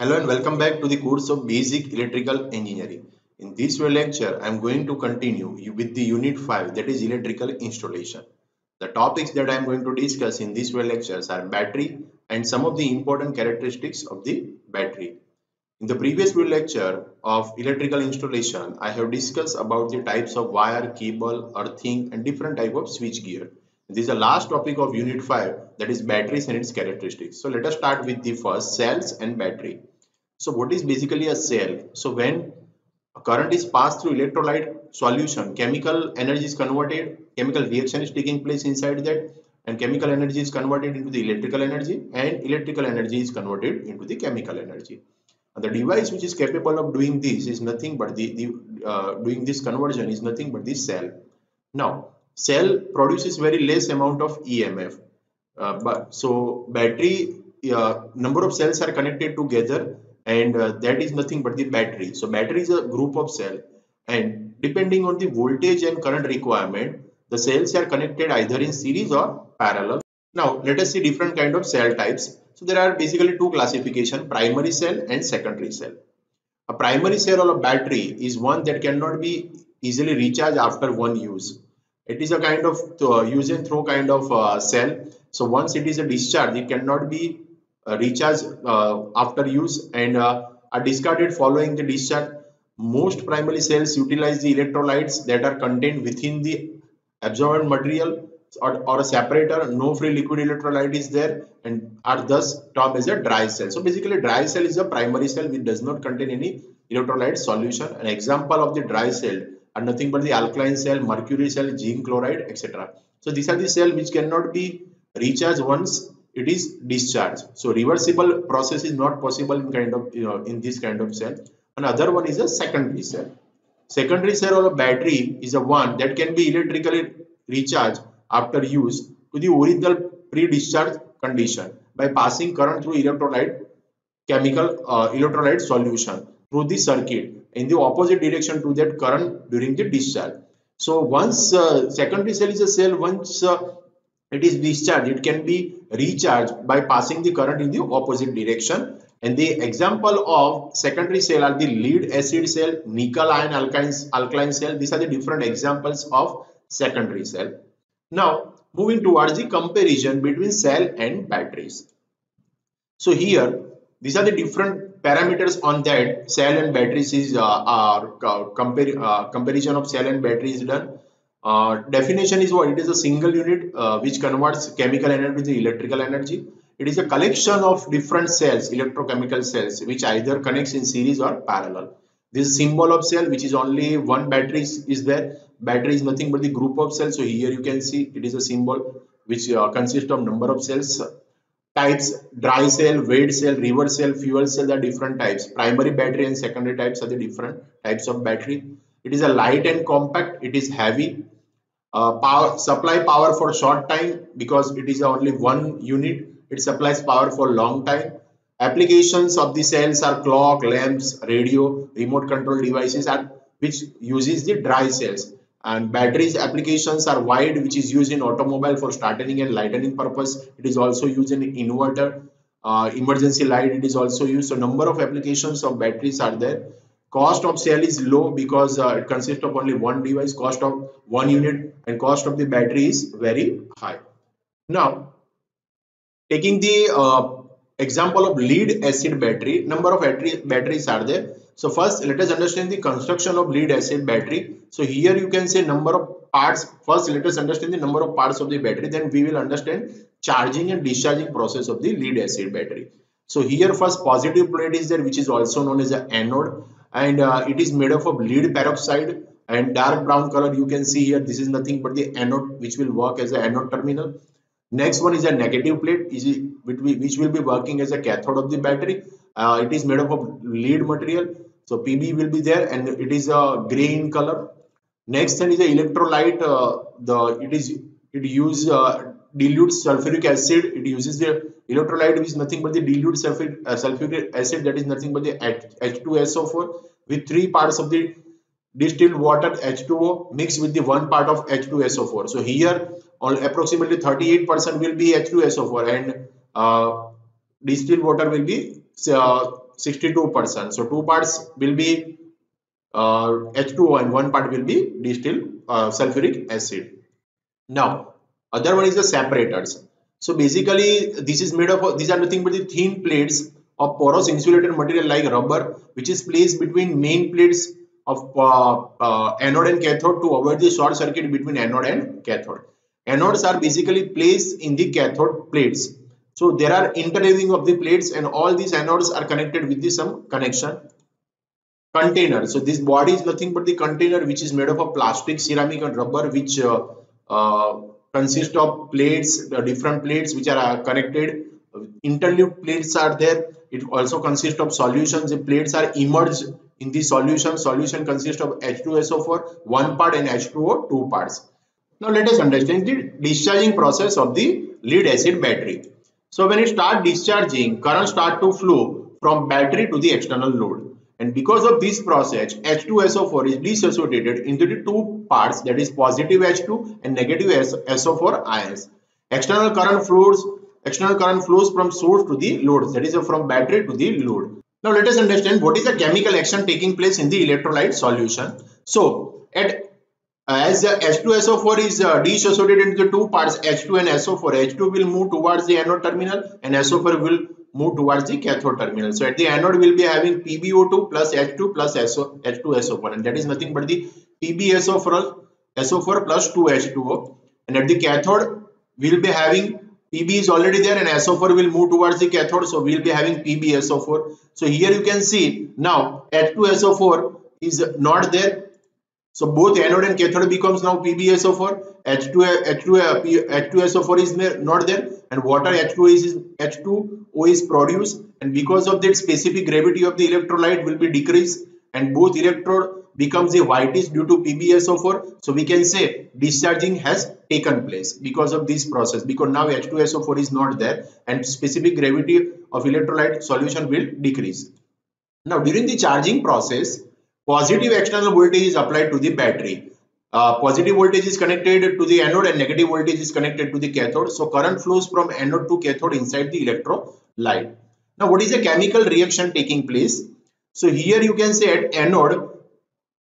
Hello and welcome back to the course of Basic Electrical Engineering. In this lecture, I am going to continue with the Unit 5, that is Electrical Installation. The topics that I am going to discuss in this lectures are battery and some of the important characteristics of the battery. In the previous lecture of Electrical Installation, I have discussed about the types of wire, cable, earthing and different type of switchgear. This is the last topic of Unit 5, that is batteries and its characteristics. So let us start with the first, cells and battery. So what is basically a cell? So when a current is passed through electrolyte solution, chemical energy is converted, chemical reaction is taking place inside that, and chemical energy is converted into the electrical energy, and electrical energy is converted into the chemical energy. And the device which is capable of doing this is nothing but doing this conversion is nothing but the cell. Now, cell produces very less amount of EMF. So battery, number of cells are connected together, and that is nothing but the battery. So battery is a group of cells, and depending on the voltage and current requirement, the cells are connected either in series or parallel. Now let us see different kind of cell types. So there are basically two classification, primary cell and secondary cell. A primary cell or a battery is one that cannot be easily recharged after one use. It is a kind of use and throw kind of cell. So once it is a discharge, it cannot be recharged after use and are discarded following the discharge. Most primary cells utilize the electrolytes that are contained within the absorbent material or a separator. No free liquid electrolyte is there and are thus termed as a dry cell. So basically dry cell is a primary cell which does not contain any electrolyte solution. An example of the dry cell are nothing but the alkaline cell, mercury cell, zinc chloride, etc. So these are the cells which cannot be recharged once it is discharged. So reversible process is not possible in this kind of cell. Another one is a secondary cell. Secondary cell or a battery is a one that can be electrically recharged after use to the original pre-discharge condition by passing current through electrolyte electrolyte solution through the circuit in the opposite direction to that current during the discharge. So once secondary cell is a cell, once it is discharged, it can be recharged by passing the current in the opposite direction. And the example of secondary cell are the lead acid cell, nickel iron alkaline cell. These are the different examples of secondary cell. Now moving towards the comparison between cell and batteries. So here these are the different parameters on that cell and batteries is comparison of cell and battery is done. Definition is what? It is a single unit which converts chemical energy to electrical energy. It is a collection of different cells, electrochemical cells, which either connects in series or parallel. This symbol of cell, which is only one battery is there. Battery is nothing but the group of cells. So here you can see it is a symbol which consists of number of cells. Types, dry cell, wet cell, river cell, fuel cell are different types. Primary battery and secondary types are the different types of battery. It is a light and compact. It is heavy. Power supply power for short time because it is only one unit. It supplies power for long time. Applications of the cells are clock, lamps, radio, remote control devices which uses the dry cells. And batteries applications are wide, which is used in automobile for starting and lightening purpose. It is also used in inverter, emergency light. It is also used. So number of applications of batteries are there. Cost of cell is low because it consists of only one device, cost of one unit, and cost of the battery is very high. Now, taking the example of lead acid battery, number of batteries are there. So first, let us understand the construction of lead acid battery. So here you can say number of parts. First, let us understand the number of parts of the battery. Then we will understand charging and discharging process of the lead acid battery. So here first positive plate is there, which is also known as the anode. And it is made up of lead peroxide and dark brown color you can see here. This is nothing but the anode, which will work as the anode terminal. Next one is a negative plate, which will be working as a cathode of the battery. It is made up of lead material, so Pb will be there, and it is a gray in color. Next one is the electrolyte. It uses dilute sulfuric acid. It uses the electrolyte, which is nothing but the dilute sulfuric acid, that is nothing but the H2SO4 with 3 parts of the distilled water H2O mixed with the 1 part of H2SO4. So here approximately 38% will be H2SO4 and distilled water will be 62%. So two parts will be H2O and one part will be distilled sulfuric acid. Now other one is the separators. So basically this is made of, these are nothing but the thin plates of porous insulated material like rubber, which is placed between main plates of anode and cathode to avoid the short circuit between anode and cathode. Anodes are basically placed in the cathode plates. So there are interleaving of the plates, and all these anodes are connected with the some connection. Container. So this body is nothing but the container, which is made of a plastic, ceramic and rubber, which consist of plates, different plates which are connected. Interleaved plates are there. It also consists of solutions. The plates are immersed in the solution. Solution consists of H2SO4 one part and H2O two parts. Now let us understand the discharging process of the lead acid battery. So when it starts discharging, current starts to flow from battery to the external load, and because of this process H2SO4 is dissociated into the two parts, that is positive H2 and negative SO4 ions. External current flows from source to the load, that is from battery to the load. Now let us understand what is the chemical action taking place in the electrolyte solution. So as the H2SO4 is dissociated into two parts, H2 and SO4, H2 will move towards the anode terminal and SO4 will move towards the cathode terminal. So at the anode we will be having PbO2 plus H2 plus H2SO4, and that is nothing but the PbSO4 plus 2H2O. And at the cathode we will be having Pb is already there and SO4 will move towards the cathode, so we will be having PbSO4. So here you can see now H2SO4 is not there. So both anode and cathode becomes now PbSO4. H2SO4 is not there, and water H2O is produced, and because of that specific gravity of the electrolyte will be decreased, and both electrode becomes a whitish due to PbSO4. So we can say discharging has taken place because of this process, because now H2SO4 is not there and specific gravity of electrolyte solution will decrease. Now during the charging process, positive external voltage is applied to the battery. Positive voltage is connected to the anode and negative voltage is connected to the cathode. So current flows from anode to cathode inside the electrolyte. Now what is the chemical reaction taking place? So here you can say at anode,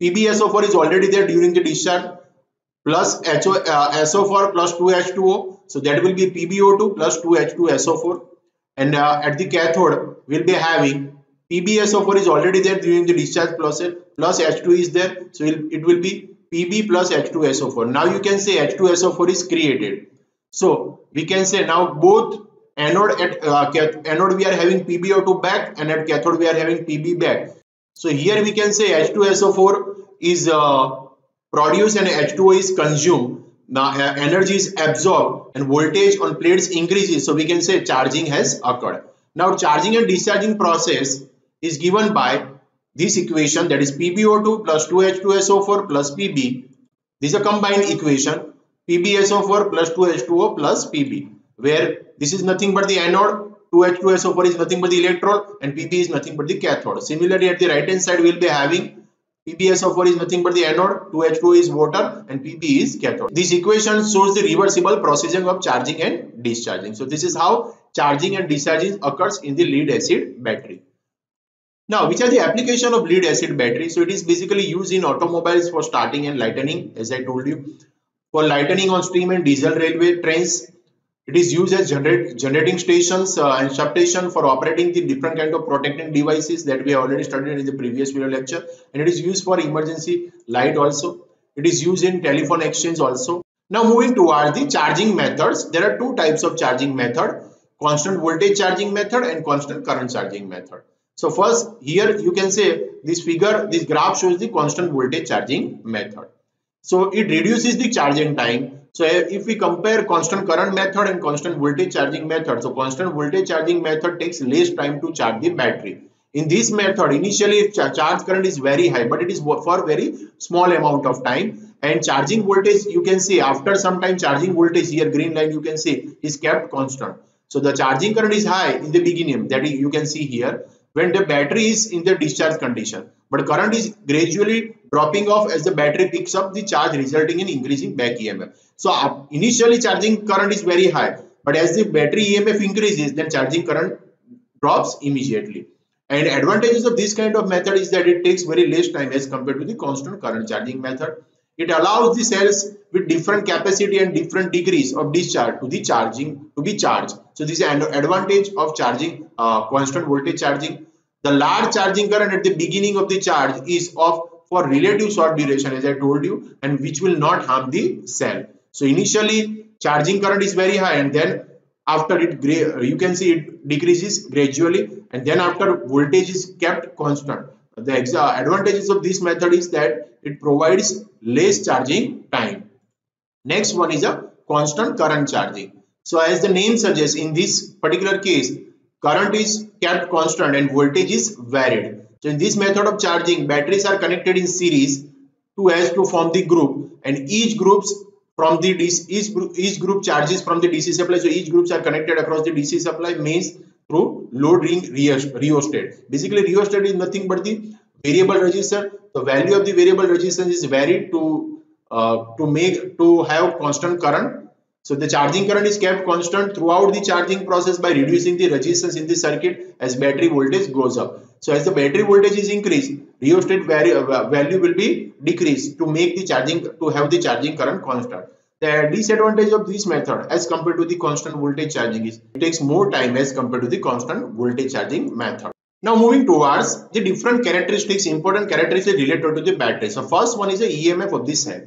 PbSO4 is already there during the discharge, plus SO4 plus 2H2O. So that will be PbO2 plus 2H2SO4. And at the cathode, we'll be having PbSO4 is already there during the discharge process, plus H2 is there, so it will be Pb plus H2SO4. Now you can say H2SO4 is created. So we can say now both anode at anode we are having PbO2 back, and at cathode we are having Pb back. So here we can say H2SO4 is produced and H2O is consumed. Now energy is absorbed and voltage on plates increases. So we can say charging has occurred. Now charging and discharging process is given by this equation, that is PbO2 plus 2H2SO4 plus Pb. This is a combined equation, PbSO4 plus 2H2O plus Pb, where this is nothing but the anode, 2H2SO4 is nothing but the electrode, and Pb is nothing but the cathode. Similarly, at the right hand side we will be having PbSO4 is nothing but the anode, 2H2O is water, and Pb is cathode. This equation shows the reversible processing of charging and discharging. So this is how charging and discharging occurs in the lead acid battery. Now, which are the application of lead acid battery? So it is basically used in automobiles for starting and lightening, as I told you, for lightening on steam and diesel railway trains. It is used as generating stations and substation for operating the different kind of protecting devices that we have already studied in the previous video lecture. And it is used for emergency light also. It is used in telephone exchange also. Now moving towards the charging methods. There are two types of charging method: constant voltage charging method and constant current charging method. So first, here you can say this graph shows the constant voltage charging method. So it reduces the charging time. So if we compare constant current method and constant voltage charging method, so constant voltage charging method takes less time to charge the battery. In this method, initially charge current is very high, but it is for very small amount of time. And charging voltage, you can see after some time charging voltage, here green line you can see, is kept constant. So the charging current is high in the beginning, that you can see here, when the battery is in the discharge condition, but current is gradually dropping off as the battery picks up the charge, resulting in increasing back EMF. So initially charging current is very high, but as the battery EMF increases, then charging current drops immediately. And advantages of this kind of method is that it takes very less time as compared to the constant current charging method. It allows the cells with different capacity and different degrees of discharge to be charged. So this is an advantage of charging constant voltage charging. The large charging current at the beginning of the charge is of for relative short duration, as I told you, and which will not harm the cell. So initially charging current is very high, and then after it you can see it decreases gradually, and then after voltage is kept constant. The advantages of this method is that it provides less charging time. Next one is a constant current charging. So as the name suggests, in this particular case, current is kept constant and voltage is varied. So in this method of charging, batteries are connected in series to form the group, and each group charges from the DC supply. So each groups are connected across the DC supply, means through load rheostat. Basically, rheostat is nothing but the variable resistance. The value of the variable resistance is varied to have constant current. So the charging current is kept constant throughout the charging process by reducing the resistance in the circuit as battery voltage goes up. So as the battery voltage is increased, rheostat value will be decreased to have the charging current constant. The disadvantage of this method as compared to the constant voltage charging is it takes more time as compared to the constant voltage charging method. Now moving towards the different characteristics, important characteristics related to the battery. So first one is the EMF of the cell.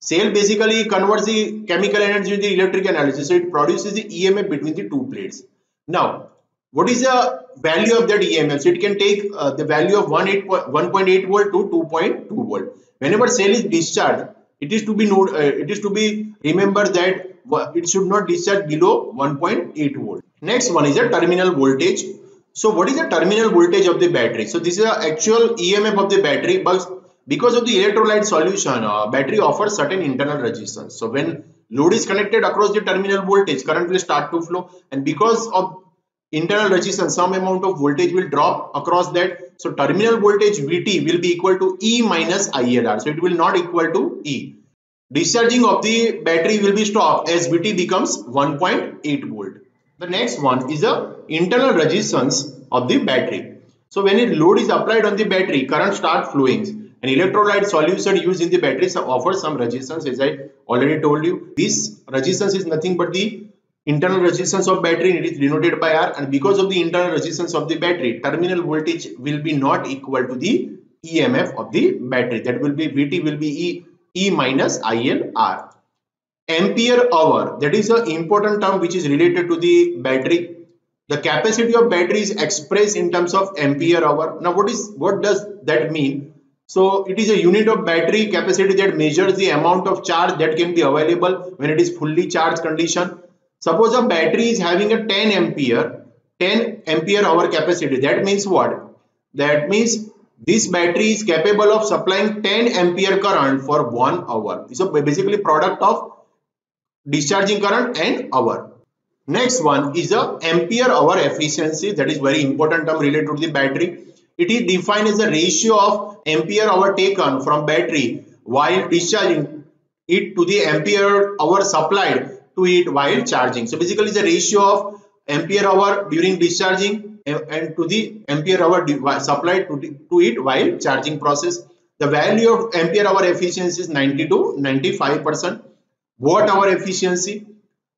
Cell basically converts the chemical energy into the electric energy, so it produces the EMF between the two plates. Now, what is the value of that EMF? So it can take the value of 1.8 volt to 2.2 volt. Whenever cell is discharged, it is to be remembered that it should not discharge below 1.8 volt. Next one is the terminal voltage. So what is the terminal voltage of the battery? So this is the actual EMF of the battery, but because of the electrolyte solution, battery offers certain internal resistance. So when load is connected across the terminal voltage, current will start to flow, and because of internal resistance, some amount of voltage will drop across that. So terminal voltage Vt will be equal to E minus ILR. So it will not equal to E. Discharging of the battery will be stopped as Vt becomes 1.8 volt. The next one is the internal resistance of the battery. So when a load is applied on the battery, current starts flowing. An electrolyte solution used in the battery offers some resistance, as I already told you. This resistance is nothing but the internal resistance of battery. It is denoted by R, and because of the internal resistance of the battery, terminal voltage will be not equal to the EMF of the battery. That will be Vt will be E minus ILR. Ampere hour, that is an important term which is related to the battery. The capacity of battery is expressed in terms of ampere hour. Now what does that mean? So it is a unit of battery capacity that measures the amount of charge that can be available when it is fully charged condition. Suppose a battery is having a 10 ampere hour capacity. That means what? That means this battery is capable of supplying 10 ampere current for 1 hour. So basically product of discharging current and hour. Next one is the ampere hour efficiency. That is very important term related to the battery. It is defined as the ratio of ampere hour taken from battery while discharging it to the ampere hour supplied to it while charging. So basically the ratio of ampere hour during discharging and to the ampere hour supplied to it while charging process. The value of ampere hour efficiency is 90 to 95%. Watt hour efficiency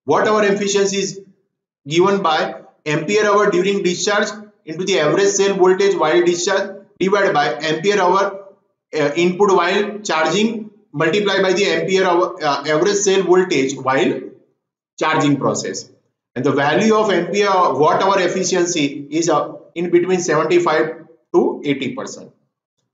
is given by ampere hour during discharge into the average cell voltage while discharge divided by ampere hour input while charging multiplied by the ampere hour average cell voltage while charging process. And the value of ampere watt hour efficiency is in between 75 to 80%.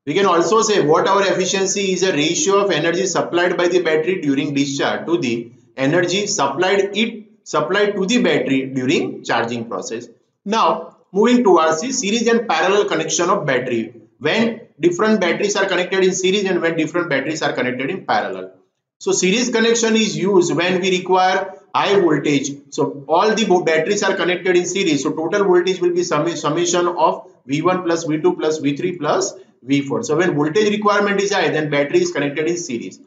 We can also say watt hour efficiency is a ratio of energy supplied by the battery during discharge to the energy supplied to the battery during charging process. Now moving towards the series and parallel connection of battery, when different batteries are connected in series and when different batteries are connected in parallel. So series connection is used when we require high voltage. So all the batteries are connected in series. So total voltage will be summation of V1 plus V2 plus V3 plus V4. So when voltage requirement is high, then battery is connected in series.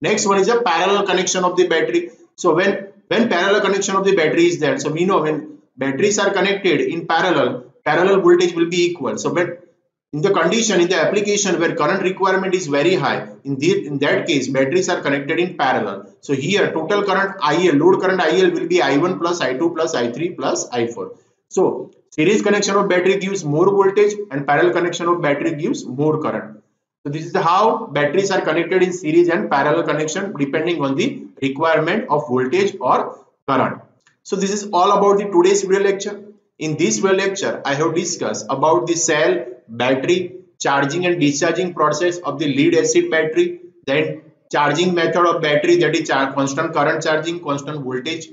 Next one is a parallel connection of the battery. So when parallel connection of the battery is there, so we know when batteries are connected in parallel, parallel voltage will be equal. So but in the condition, in the application where current requirement is very high, in that case batteries are connected in parallel. So here total current IL, load current IL will be I1 plus I2 plus I3 plus I4. So series connection of battery gives more voltage and parallel connection of battery gives more current. So this is how batteries are connected in series and parallel connection depending on the requirement of voltage or current. So this is all about the today's video lecture. In this video lecture, I have discussed about the cell, battery, charging and discharging process of the lead acid battery, then charging method of battery, that is constant current charging, constant voltage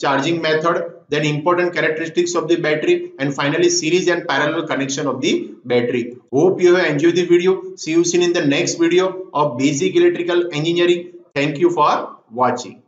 charging method, then important characteristics of the battery, and finally series and parallel connection of the battery. Hope you have enjoyed the video. See you soon in the next video of basic electrical engineering. Thank you for watching.